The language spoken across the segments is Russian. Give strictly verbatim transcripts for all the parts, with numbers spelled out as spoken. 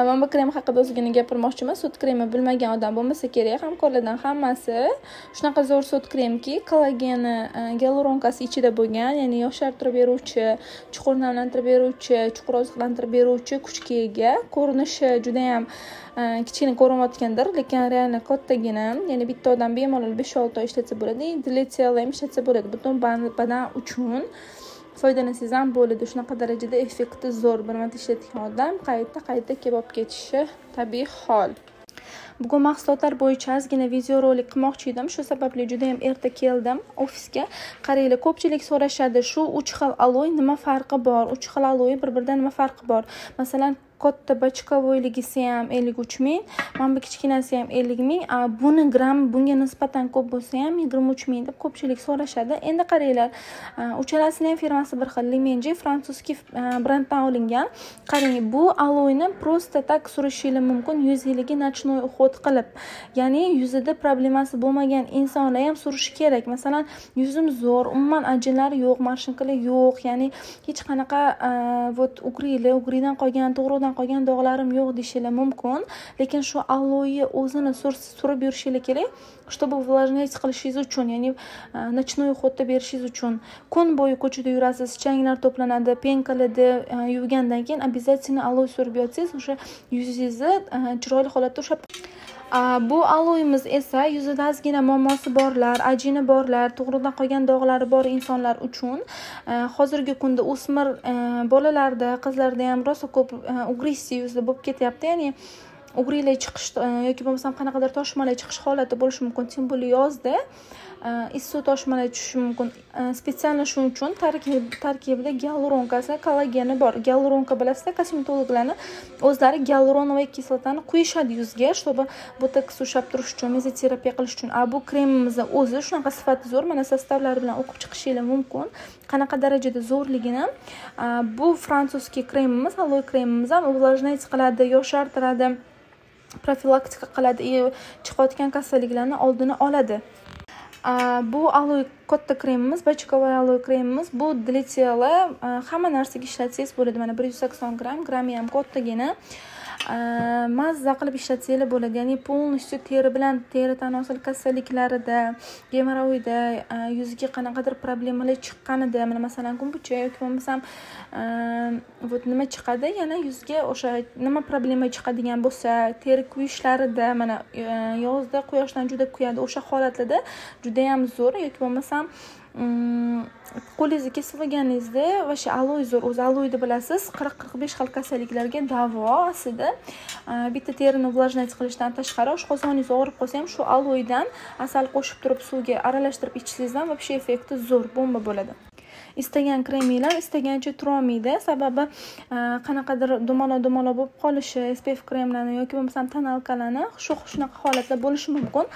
Bomba krem haqida o'zgina gapirmoqchiman. Sut kremi bilmagan odam bo'lmasa kerak, hamkorlardan hammasi shunaqa zo'r sut kremki, kollageni, gyaluronkasi ichida bo'lgan, ya'ni yoshlartirib beruvchi, chuqur namlantirib beruvchi, chuqur oziqlantirib beruvchi kuchga ega. Ko'rinishi juda ham kichkina ko'rinayotgandir, lekin realni kattagina, ya'ni bitta odam bemalol besh olti ta ishlatsa bo'ladi, diletsiyali ham ishlatsa bo'ladi. Butun badan uchun foydalansangiz ham bo'ladi. Shunaqa darajada effekti zo'r. Bir marta ishlatgan odam qayta-qayta kelib ketishi tabiiy hol. Bugun mahsulotlar bo'yicha ozgina video rolik qilmoqchi edim. Shu sababli juda ham erta keldim ofisga. Qaranglar, ko'pchilik so'rashadi, shu uch xil aloe nima farqi bor? uch xil aloe bir-biridan nima farqi bor? Masalan, katta bachkovoyligisi ham ellik uch ming, mana bu kichkinasi ham ellik ming. Buni gram bunga nisbatan ko'p bo'lsa ham yigirma uch ming deb ko'pchilik so'rashadi. Endi qaranglar, uchalasini ham firmasi bir xil, Limenji fransuzki brenddan olingan. Qarang, bu aloeni prosta tak surishingiz mumkin yuz yilligi nachnoy uxot qilib. Ya'ni yuzida problemasi bo'lmagan insonlar ham surish kerak. Masalan, yuzim zo'r, umuman ajinlari yo'q, marshinqili yo'q, ya'ni hech qanaqa vot ugrili, ugridan qolgan, to'g'ridan qolgan dog'larim yo'q deyshingiz mumkin, lekin shu aloe o'zini surib yurishingiz kerak, чтобы увлажнять qilishingiz uchun, ya'ni nochnoy uxotda berishingiz uchun. Kun bo'yi ko'chada yurasiz, changlar to'planadi, penkaladi, yuvgandan keyin обязательно aloe surib yotsangiz, o'sha yuzingizni chiroyli holatda ushlab. Bu aloemiz esa yuzida ozgina muammosi borlar, ajina borlar, to'g'ridan qolgan dog'lari bor insonlar uchun hozirgi kunda o'smir bolalarda, qizlarda ham rosa ko'p agressiya yuzda bo'lib ketyapti, ya'ni ugriylar chiqish yoki bo'lmasam qanaqadir toshmalar chiqish holati bo'lishi mumkin, teng bo'li yozda issiq toshmalar tushishi mumkin. Spetsialni shuning uchun tarkibida gyaluronkasi, kollageni bor. Gyaluronka bilasizlar, kosmetologlarni o'zlari gyaluronovay kislotani quyishadi yuzga, чтобы botoks ushlab turish uchun, mezoterapiya qilish uchun. A bu kremimizning o'zi shunaqa sifati zo'r, mana sostavlari bilan o'qib chiqishingiz mumkin, qanaqa darajada zo'rligini. Bu fransuzki kremimiz, aloe kremimiz ham увлажнять qiladi, yoshartiradi, profilaktika qiladi, chiqayotgan kasalliklarni oldini oladi. Bu aloe katta kremimiz, bachkovoy aloe kremimiz. Bu diletsiyali, hamma narsaga ishlatsangiz bo'ladi. Mana bir yuz sakson gramm, grammi ham kattagina. Mazza qilib ishlatsangiz bo'ladi, ya'ni полностью teri bilan teri tanosil kasalliklarida, gemoroidda, yuzga qanaqadir problemalar chiqqanida, mana masalan kunbucha yoki bo'lmasam vot nima chiqadi, yana yuzga o'sha nima problema chiqadigan bo'lsa, teri kuyishlarida, mana yozda quyoshdan juda kuyadi, o'sha holatlarda juda ham zo'r. Yoki bo'lmasam qo'lingizni kesib olganingizda o'sha aloe zo'r. O'zi aloe deb bilasiz, qirq qirq besh xil kasalliklarga davo aslida. Bitta terini увлажнять qilishdan tashqari, oshqozoningiz og'rib qolsa ham shu aloedan asal qo'shib turib suvga aralashtirib ichsangizdan vobshe effekti zo'r, bomba bo'ladi. Istagan kremlar istagancha turolmaydi, sababi qanaqadir dumaloq-dumaloq bo'lib qolishi, es pe ef kremlarni yoki bo'lmasam tonalkalarni shu shunaqa holatda bo'lishi mumkin.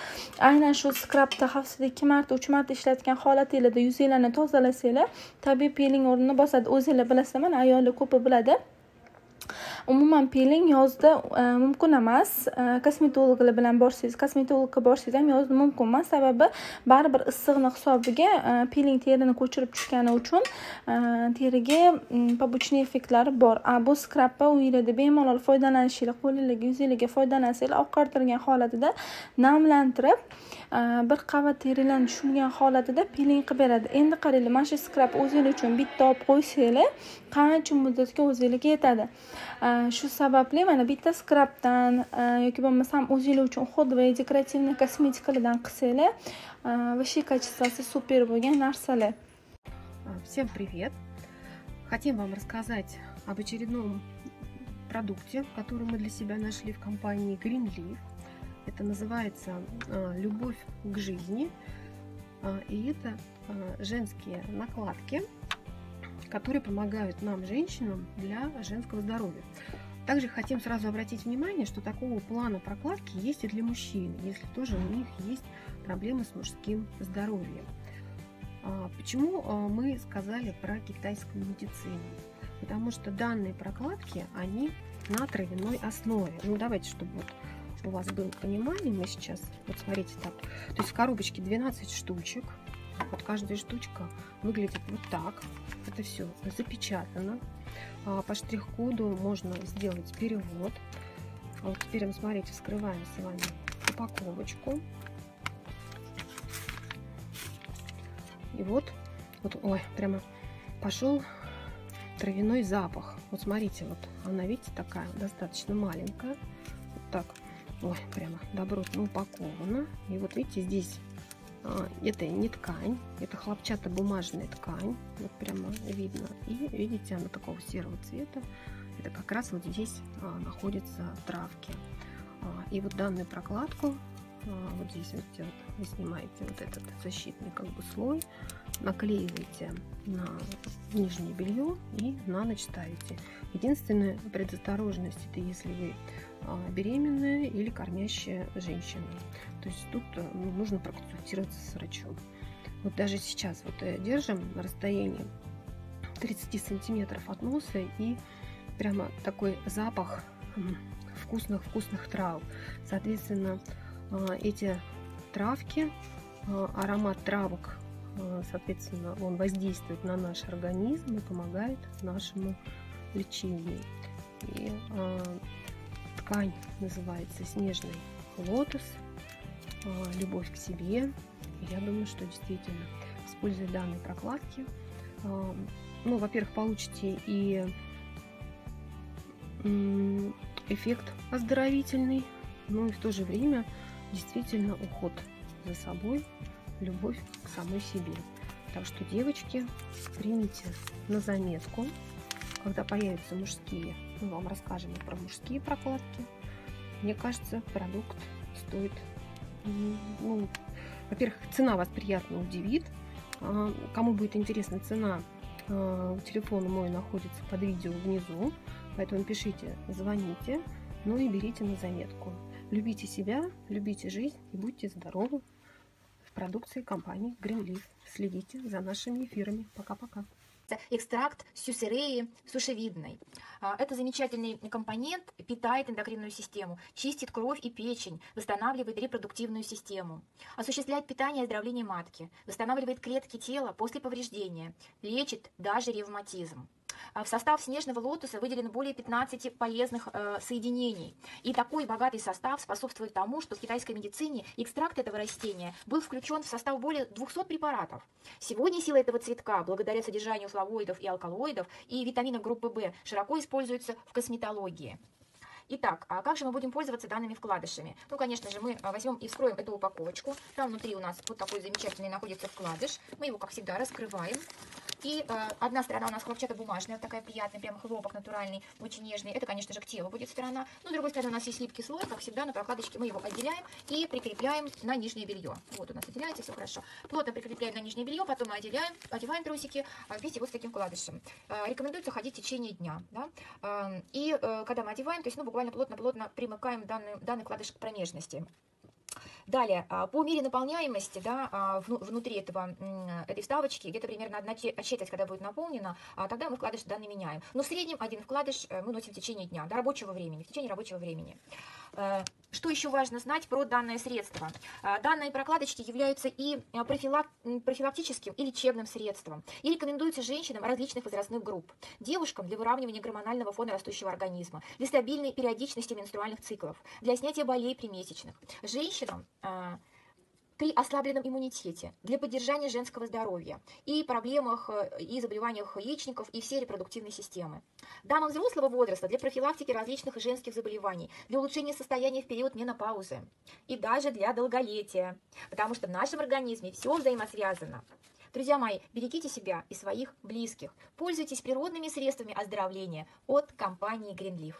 Aynan shu skrabda haftada ikki marta uch marta ishlatgan holatingizda yuzingizni tozalasanglar, tabiiy peeling o'rnini bosadi. O'zingizlar bilasizlar, mana ayollar ko'pi biladi. Umuman peeling yozda mumkin emas. Kosmetologlar bilan borsangiz, kosmetologga borsangiz ham yozda mumkin emas, sababi baribir issiqni hisobiga peeling terini ko'chirib tushgani uchun teriga побочный effektlari bor. Bu skrabdan uyingizda bemalol foydalanishingiz, qo'lingizga, yuzingizga foydalansanglar, oqartirgan holatida namlantirib, bir qavat terilarni tushirgan holatida peeling qilib beradi. Endi qaranglar, mana shu skrab o'zingiz uchun bitta olib qo'ysanglar, qancha muddatga o'zingizga yetadi. Shu sababli mana bitta skrabdan yoki bo'lmasam o'zingiz uchun xuddi dekorativniy kosmetikalardan qilsanglar, вообще качествоsi super bo'lgan narsalar. Всем привет! Хотим вам рассказать об очередном продукте, который мы для себя нашли в компании Greenleaf. Это называется «Любовь к жизни». И это женские накладки, которые помогают нам, женщинам, для женского здоровья. Также хотим сразу обратить внимание, что такого плана прокладки есть и для мужчин, если тоже у них есть проблемы с мужским здоровьем. Почему мы сказали про китайскую медицину? Потому что данные прокладки, они на травяной основе. Ну, давайте, чтобы вот у вас было понимание, мы сейчас, вот смотрите так, то есть в коробочке двенадцать штучек, вот каждая штучка выглядит вот так, это все запечатано, по штрих-коду можно сделать перевод, А вот теперь мы, смотрите, вскрываем с вами упаковочку. И вот, вот, ой, прямо пошел травяной запах. Вот смотрите, вот она, видите, такая достаточно маленькая. Вот так, ой, прямо добротно упакована. И вот видите, здесь а, это не ткань, это хлопчатобумажная ткань. Вот прямо видно. И видите, она такого серого цвета. Это как раз вот здесь а, находятся травки. А, и вот данную прокладку, а, вот здесь вот, вот вы снимаете вот этот защитный как бы слой, наклеиваете на нижнее белье и на ночь ставите. Единственная предосторожность — это если вы беременная или кормящая женщина. То есть тут нужно проконсультироваться с врачом. Вот даже сейчас вот держим на расстоянии тридцати сантиметров от носа, и прямо такой запах вкусных-вкусных трав. Соответственно, эти травки, аромат травок, соответственно, он воздействует на наш организм и помогает нашему лечению. И а, ткань называется «Снежный лотос», «Любовь к себе». Я думаю, что действительно, используя данные прокладки, а, ну, во-первых, получите и эффект оздоровительный, но и в то же время действительно уход за собой, любовь к самой себе. Так что, девочки, примите на заметку, когда появятся мужские, мы вам расскажем про мужские прокладки. Мне кажется, продукт стоит, ну, во-первых, цена вас приятно удивит. Кому будет интересна цена, телефон мой находится под видео внизу, поэтому пишите, звоните, ну и берите на заметку. Любите себя, любите жизнь и будьте здоровы. Продукции компании Greenleaf. Следите за нашими эфирами. Пока-пока. Экстракт сюсереи сушевидной. Это замечательный компонент, питает эндокринную систему, чистит кровь и печень, восстанавливает репродуктивную систему, осуществляет питание и оздоровление матки, восстанавливает клетки тела после повреждения, лечит даже ревматизм. В состав снежного лотоса выделено более пятнадцати полезных э, соединений. И такой богатый состав способствует тому, что в китайской медицине экстракт этого растения был включен в состав более двухсот препаратов. Сегодня сила этого цветка, благодаря содержанию флавоидов и алкалоидов и витаминов группы В, широко используется в косметологии. Итак, а как же мы будем пользоваться данными вкладышами? Ну, конечно же, мы возьмем и вскроем эту упаковочку. Там внутри у нас вот такой замечательный находится вкладыш. Мы его, как всегда, раскрываем. И э, одна сторона у нас хлопчатобумажная, такая приятная, прям хлопок натуральный, очень нежный. Это, конечно же, к телу будет сторона. Но с другой стороны у нас есть липкий слой, как всегда, на прокладочке мы его отделяем и прикрепляем на нижнее белье. Вот у нас отделяется, все хорошо. Плотно прикрепляем на нижнее белье, потом мы отделяем, одеваем трусики вместе вот с таким вкладышем. Э, рекомендуется ходить в течение дня. Да? Э, и э, когда мы одеваем, то есть, ну, буквально плотно-плотно примыкаем данный, данный вкладыш к промежности. Далее, по мере наполняемости, да, внутри этого, этой вставочки, где-то примерно одна четверть, когда будет наполнена, тогда мы вкладыш данный меняем. Но в среднем один вкладыш мы носим в течение дня, до рабочего времени, в течение рабочего времени. Что еще важно знать про данное средство? Данные прокладочки являются и профилактическим, и лечебным средством. И рекомендуются женщинам различных возрастных групп. Девушкам для выравнивания гормонального фона растущего организма, для стабильной периодичности менструальных циклов, для снятия болей при месячных. Женщинам при ослабленном иммунитете, для поддержания женского здоровья и проблемах и заболеваниях яичников и всей репродуктивной системы. Дамам взрослого возраста для профилактики различных женских заболеваний, для улучшения состояния в период менопаузы и даже для долголетия, потому что в нашем организме все взаимосвязано. Друзья мои, берегите себя и своих близких, пользуйтесь природными средствами оздоровления от компании Greenleaf.